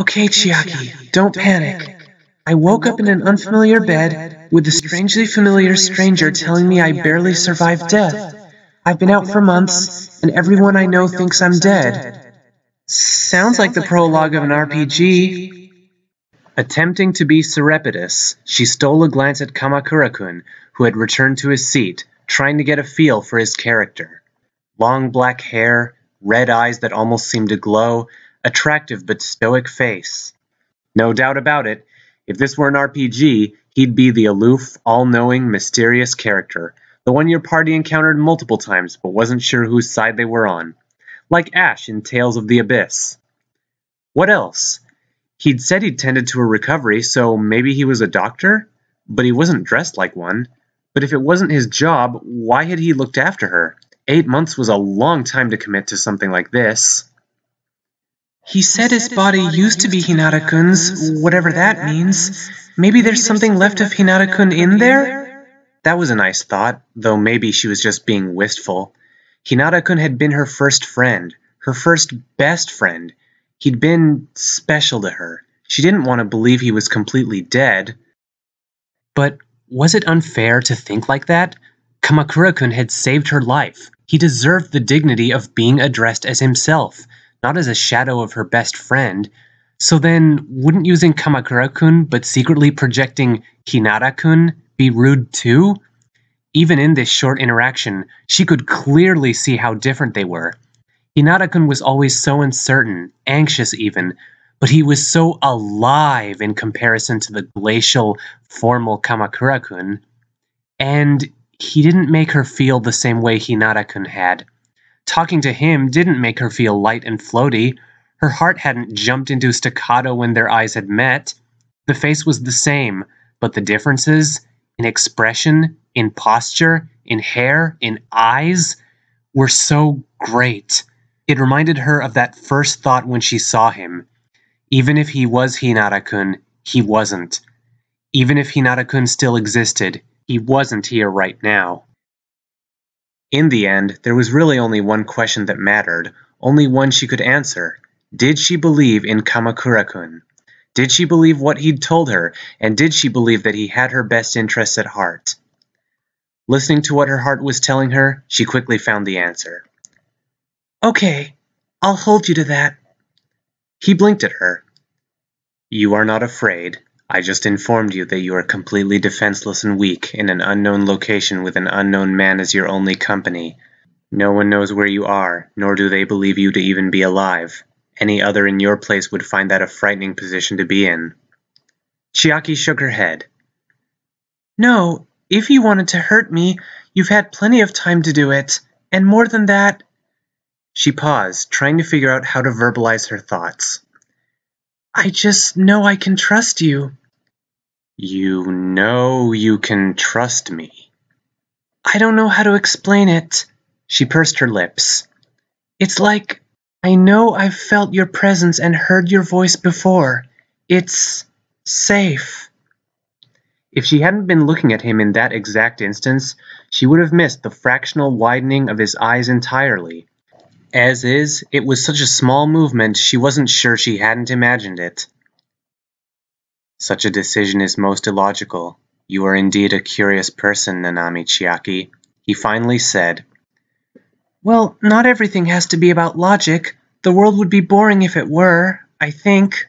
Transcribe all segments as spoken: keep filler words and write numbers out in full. Okay, Chiaki, don't panic. I woke up in an unfamiliar bed with a strangely familiar stranger telling me I barely survived death. I've been out for months, and everyone I know thinks I'm dead. Sounds like the prologue of an R P G. Attempting to be surreptitious, she stole a glance at Kamakura-kun, who had returned to his seat, trying to get a feel for his character. Long black hair, red eyes that almost seemed to glow, attractive but stoic face. No doubt about it, if this were an R P G, he'd be the aloof, all-knowing, mysterious character, the one your party encountered multiple times but wasn't sure whose side they were on. Like Ash in Tales of the Abyss. What else? He'd said he'd tended to a recovery, so maybe he was a doctor? But he wasn't dressed like one. But if it wasn't his job, why had he looked after her? Eight months was a long time to commit to something like this. He said his body used to be Hinata-kun's, whatever that means. Maybe there's something left of Hinata-kun in there? That was a nice thought, though maybe she was just being wistful. Hinata-kun had been her first friend, her first best friend. He'd been special to her. She didn't want to believe he was completely dead. But was it unfair to think like that? Kamakura-kun had saved her life. He deserved the dignity of being addressed as himself, not as a shadow of her best friend. So then, wouldn't using Kamakura-kun but secretly projecting Hinata-kun be rude too? Even in this short interaction, she could clearly see how different they were. Hinata-kun was always so uncertain, anxious even, but he was so alive in comparison to the glacial, formal Kamakura-kun. And he didn't make her feel the same way Hinata-kun had. Talking to him didn't make her feel light and floaty. Her heart hadn't jumped into staccato when their eyes had met. The face was the same, but the differences, in expression, in posture, in hair, in eyes, were so great. It reminded her of that first thought when she saw him. Even if he was Hinata-kun, he wasn't. Even if Hinata-kun still existed, he wasn't here right now. In the end, there was really only one question that mattered, only one she could answer. Did she believe in Kamakura-kun? Did she believe what he'd told her, and did she believe that he had her best interests at heart? Listening to what her heart was telling her, she quickly found the answer. Okay, I'll hold you to that. He blinked at her. You are not afraid. I just informed you that you are completely defenseless and weak in an unknown location with an unknown man as your only company. No one knows where you are, nor do they believe you to even be alive. Any other in your place would find that a frightening position to be in. Chiaki shook her head. No, if you wanted to hurt me, you've had plenty of time to do it, and more than that... She paused, trying to figure out how to verbalize her thoughts. I just know I can trust you. You know you can trust me. I don't know how to explain it. She pursed her lips. It's like, I know I've felt your presence and heard your voice before. It's safe. If she hadn't been looking at him in that exact instance, she would have missed the fractional widening of his eyes entirely. As is, it was such a small movement she wasn't sure she hadn't imagined it. Such a decision is most illogical. You are indeed a curious person, Nanami Chiaki, he finally said. Well, not everything has to be about logic. The world would be boring if it were, I think.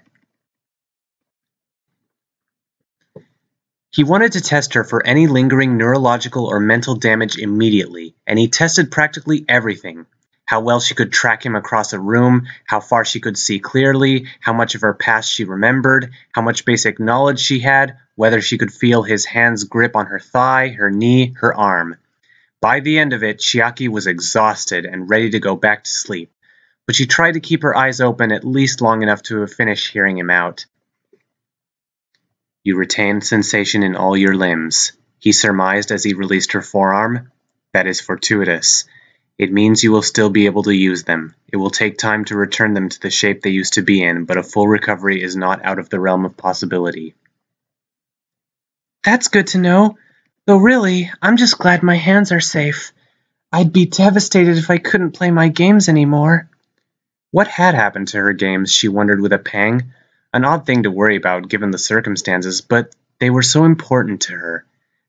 He wanted to test her for any lingering neurological or mental damage immediately, and he tested practically everything. How well she could track him across a room, how far she could see clearly, how much of her past she remembered, how much basic knowledge she had, whether she could feel his hand's grip on her thigh, her knee, her arm. By the end of it, Chiaki was exhausted and ready to go back to sleep, but she tried to keep her eyes open at least long enough to finish hearing him out. You retain sensation in all your limbs, he surmised as he released her forearm. That is fortuitous. It means you will still be able to use them. It will take time to return them to the shape they used to be in, but a full recovery is not out of the realm of possibility. That's good to know. Though really, I'm just glad my hands are safe. I'd be devastated if I couldn't play my games anymore. What had happened to her games, she wondered with a pang. an odd thing to worry about given the circumstances, but they were so important to her.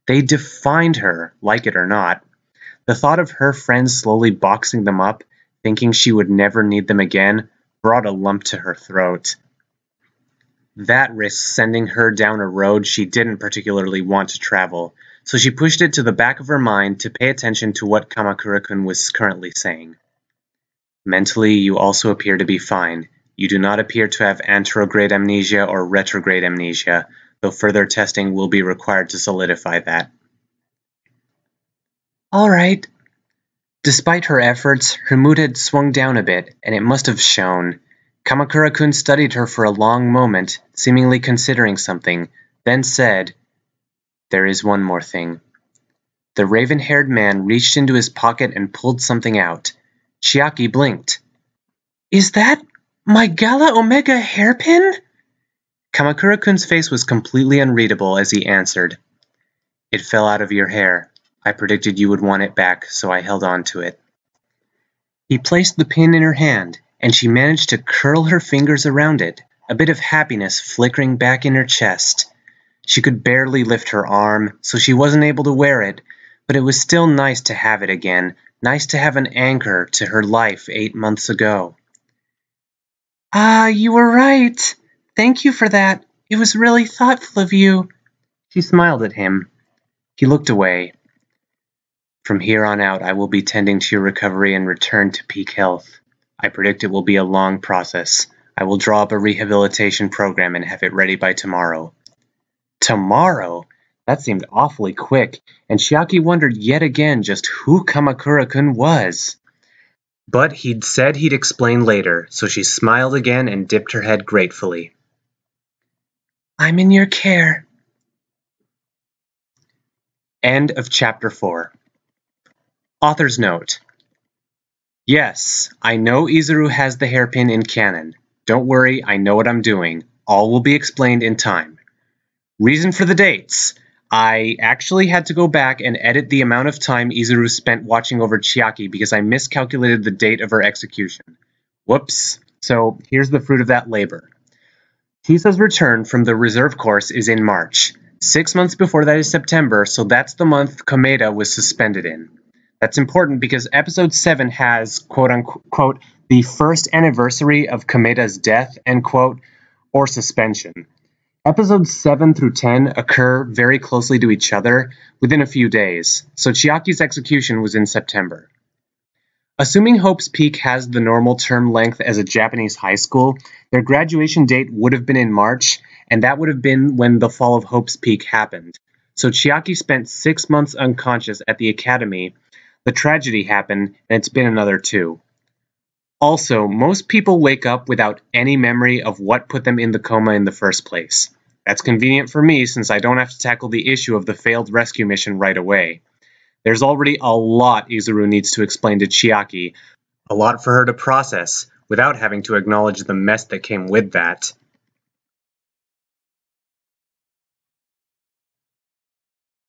They defined her, like it or not. The thought of her friends slowly boxing them up, thinking she would never need them again, brought a lump to her throat. That risked sending her down a road she didn't particularly want to travel, so she pushed it to the back of her mind to pay attention to what Kamakura-kun was currently saying. Mentally, you also appear to be fine. You do not appear to have anterograde amnesia or retrograde amnesia, though further testing will be required to solidify that. All right. Despite her efforts, her mood had swung down a bit, and it must have shown. Kamakura-kun studied her for a long moment, seemingly considering something, then said, "There is one more thing." The raven-haired man reached into his pocket and pulled something out. Chiaki blinked. "Is that my Gala Omega hairpin?" Kamakura-kun's face was completely unreadable as he answered, "It fell out of your hair. I predicted you would want it back, so I held on to it." He placed the pin in her hand, and she managed to curl her fingers around it, a bit of happiness flickering back in her chest. She could barely lift her arm, so she wasn't able to wear it, but it was still nice to have it again, nice to have an anchor to her life eight months ago. "Ah, you were right. Thank you for that. It was really thoughtful of you." She smiled at him. He looked away. "From here on out, I will be tending to your recovery and return to peak health. I predict it will be a long process. I will draw up a rehabilitation program and have it ready by tomorrow." Tomorrow? That seemed awfully quick, and Chiaki wondered yet again just who Kamakura-kun was. But he'd said he'd explain later, so she smiled again and dipped her head gratefully. "I'm in your care." End of Chapter four. Author's Note. Yes, I know Izuru has the hairpin in canon. Don't worry, I know what I'm doing. All will be explained in time. Reason for the dates. I actually had to go back and edit the amount of time Izuru spent watching over Chiaki because I miscalculated the date of her execution. Whoops. So here's the fruit of that labor. Chisa's return from the reserve course is in March. Six months before that is September, so that's the month Komeda was suspended in. That's important because Episode seven has, quote-unquote, the first anniversary of Komeda's death, end quote, or suspension. Episodes seven through ten occur very closely to each other within a few days, so Chiaki's execution was in September. Assuming Hope's Peak has the normal term length as a Japanese high school, their graduation date would have been in March, and that would have been when the fall of Hope's Peak happened. So Chiaki spent six months unconscious at the academy, the tragedy happened, and it's been another two. Also, most people wake up without any memory of what put them in the coma in the first place. That's convenient for me since I don't have to tackle the issue of the failed rescue mission right away. There's already a lot Izuru needs to explain to Chiaki, a lot for her to process, without having to acknowledge the mess that came with that.